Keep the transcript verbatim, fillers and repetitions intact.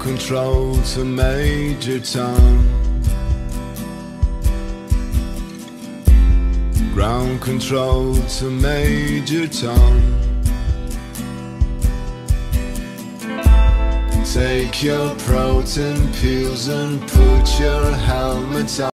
control to Major Tom. Ground control to Major Tom. Take your protein pills and put your helmet on.